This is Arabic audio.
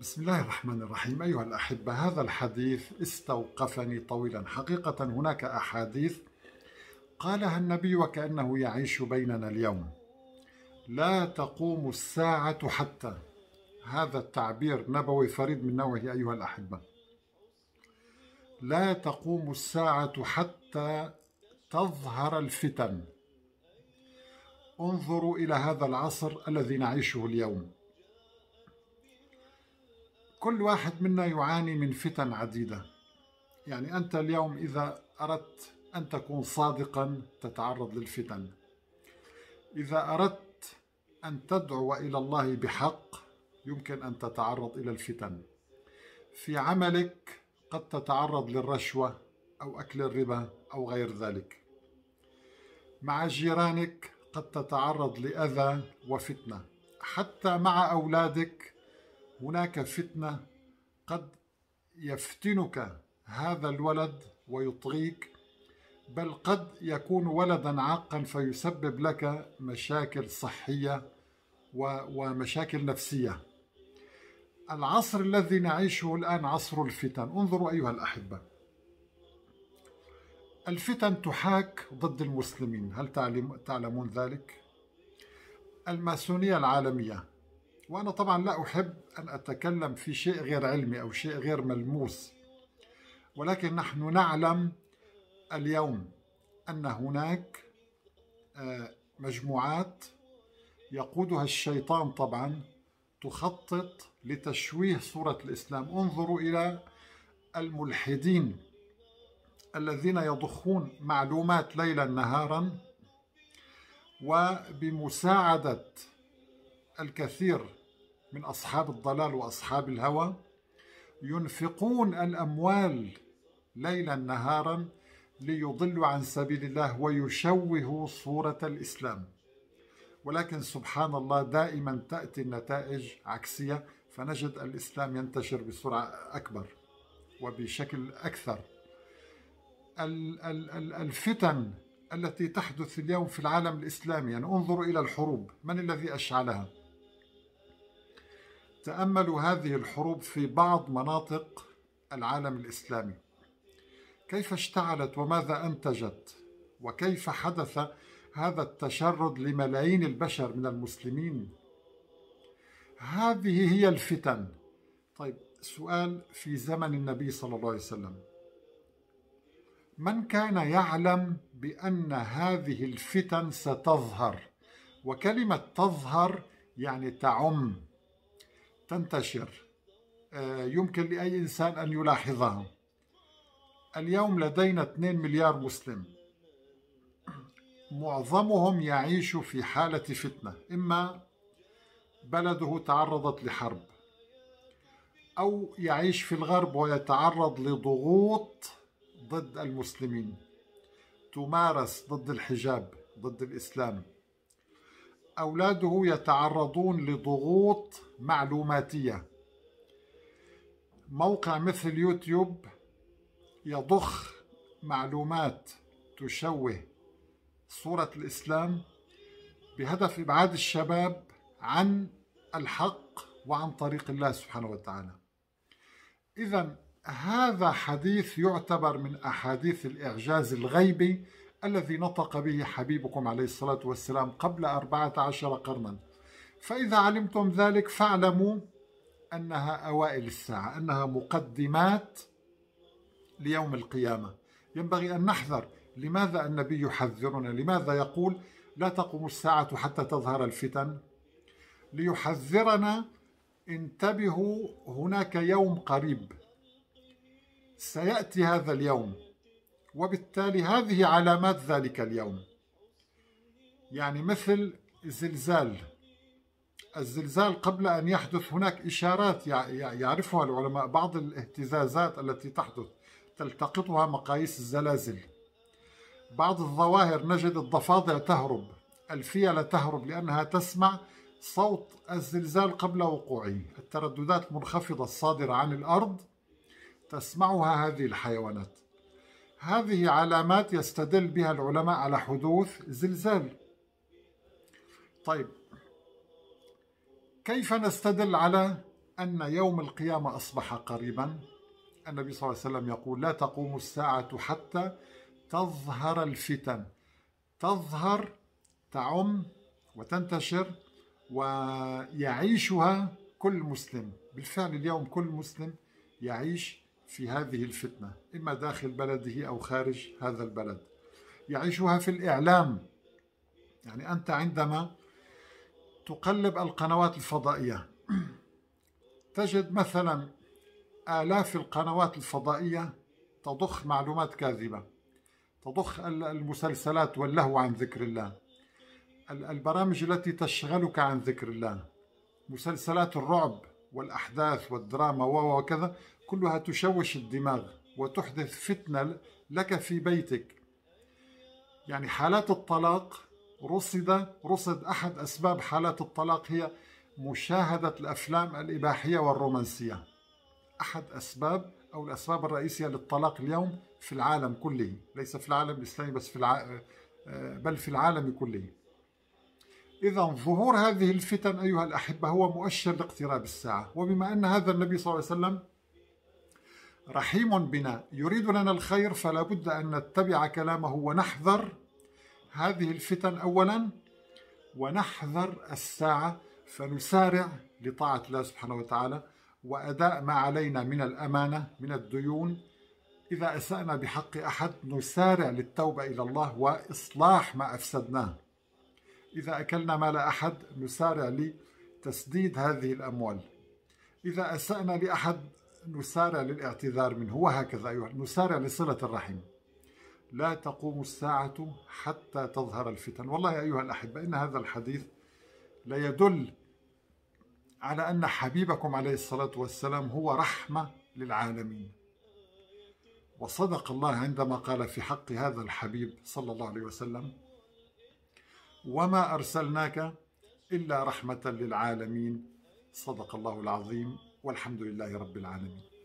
بسم الله الرحمن الرحيم. أيها الأحبة، هذا الحديث استوقفني طويلا حقيقة. هناك أحاديث قالها النبي وكأنه يعيش بيننا اليوم: لا تقوم الساعة حتى. هذا التعبير نبوي فريد من نوعه أيها الأحبة. لا تقوم الساعة حتى تظهر الفتن. انظروا إلى هذا العصر الذي نعيشه اليوم. كل واحد منا يعاني من فتن عديدة. يعني أنت اليوم إذا أردت أن تكون صادقا تتعرض للفتن. إذا أردت أن تدعو إلى الله بحق يمكن أن تتعرض إلى الفتن. في عملك قد تتعرض للرشوة أو أكل الربا أو غير ذلك. مع جيرانك قد تتعرض لأذى وفتنة. حتى مع أولادك هناك فتنة. قد يفتنك هذا الولد ويطغيك، بل قد يكون ولدا عاقا فيسبب لك مشاكل صحية ومشاكل نفسية. العصر الذي نعيشه الآن عصر الفتن. انظروا أيها الأحبة، الفتن تحاك ضد المسلمين. هل تعلمون ذلك؟ الماسونية العالمية، وأنا طبعا لا أحب أن أتكلم في شيء غير علمي أو شيء غير ملموس، ولكن نحن نعلم اليوم أن هناك مجموعات يقودها الشيطان طبعا تخطط لتشويه صورة الإسلام. انظروا إلى الملحدين الذين يضخون معلومات ليلا نهارا، وبمساعدة الكثير من أصحاب الضلال وأصحاب الهوى ينفقون الأموال ليلا نهارا ليضلوا عن سبيل الله ويشوهوا صورة الإسلام. ولكن سبحان الله دائما تأتي النتائج عكسية، فنجد الإسلام ينتشر بسرعة أكبر وبشكل أكثر. الفتن التي تحدث اليوم في العالم الإسلامي، يعني انظروا إلى الحروب، من الذي أشعلها؟ تأملوا هذه الحروب في بعض مناطق العالم الإسلامي، كيف اشتعلت وماذا أنتجت، وكيف حدث هذا التشرد لملايين البشر من المسلمين. هذه هي الفتن. طيب، سؤال: في زمن النبي صلى الله عليه وسلم من كان يعلم بأن هذه الفتن ستظهر؟ وكلمة تظهر يعني تعم، تنتشر، يمكن لأي إنسان أن يلاحظها. اليوم لدينا 2 مليار مسلم، معظمهم يعيش في حالة فتنة. إما بلده تعرضت لحرب، أو يعيش في الغرب ويتعرض لضغوط ضد المسلمين تمارس ضد الحجاب، ضد الإسلام. أولاده يتعرضون لضغوط معلوماتية. موقع مثل يوتيوب يضخ معلومات تشوه صورة الإسلام بهدف إبعاد الشباب عن الحق وعن طريق الله سبحانه وتعالى. إذن هذا حديث يعتبر من أحاديث الإعجاز الغيبي الذي نطق به حبيبكم عليه الصلاة والسلام قبل 14 قرنا. فإذا علمتم ذلك فاعلموا أنها أوائل الساعة، أنها مقدمات ليوم القيامة. ينبغي أن نحذر. لماذا النبي يحذرنا؟ لماذا يقول لا تقوم الساعة حتى تظهر الفتن؟ ليحذرنا: انتبهوا، هناك يوم قريب سيأتي هذا اليوم، وبالتالي هذه علامات ذلك اليوم. يعني مثل الزلزال قبل أن يحدث هناك إشارات يعرفها العلماء. بعض الاهتزازات التي تحدث تلتقطها مقاييس الزلازل. بعض الظواهر نجد الضفادع تهرب، الفيلة تهرب لأنها تسمع صوت الزلزال قبل وقوعه. الترددات المنخفضة الصادرة عن الأرض تسمعها هذه الحيوانات. هذه علامات يستدل بها العلماء على حدوث زلزال. طيب، كيف نستدل على أن يوم القيامة أصبح قريبا. النبي صلى الله عليه وسلم يقول: لا تقوم الساعة حتى تظهر الفتن. تظهر تعم وتنتشر ويعيشها كل مسلم. بالفعل اليوم كل مسلم يعيش في هذه الفتنة، إما داخل بلده أو خارج هذا البلد. يعيشها في الإعلام، يعني أنت عندما تقلب القنوات الفضائية تجد مثلا آلاف القنوات الفضائية تضخ معلومات كاذبة، تضخ المسلسلات واللهو عن ذكر الله، البرامج التي تشغلك عن ذكر الله، مسلسلات الرعب والأحداث والدراما وكذا، كلها تشوش الدماغ وتحدث فتنة لك في بيتك. يعني حالات الطلاق رصد أحد أسباب حالات الطلاق هي مشاهدة الأفلام الإباحية والرومانسية، أحد أسباب أو الأسباب الرئيسية للطلاق اليوم في العالم كله، ليس في العالم الإسلامي بس، بل في العالم كله. إذا ظهور هذه الفتن أيها الأحبة هو مؤشر لاقتراب الساعة. وبما أن هذا النبي صلى الله عليه وسلم رحيم بنا يريد لنا الخير، فلا بد أن نتبع كلامه ونحذر هذه الفتن أولا، ونحذر الساعة، فنسارع لطاعة الله سبحانه وتعالى وأداء ما علينا من الأمانة من الديون. إذا أسأنا بحق أحد نسارع للتوبة إلى الله وإصلاح ما أفسدناه. إذا أكلنا مال أحد نسارع لتسديد هذه الأموال. إذا أسأنا لأحد نسارع للاعتذار منه، وهكذا. أيها نسارع لصلة الرحم. لا تقوم الساعة حتى تظهر الفتن. والله أيها الأحبة إن هذا الحديث ليدل على أن حبيبكم عليه الصلاة والسلام هو رحمة للعالمين، وصدق الله عندما قال في حق هذا الحبيب صلى الله عليه وسلم: وما أرسلناك إلا رحمة للعالمين. صدق الله العظيم، والحمد لله رب العالمين.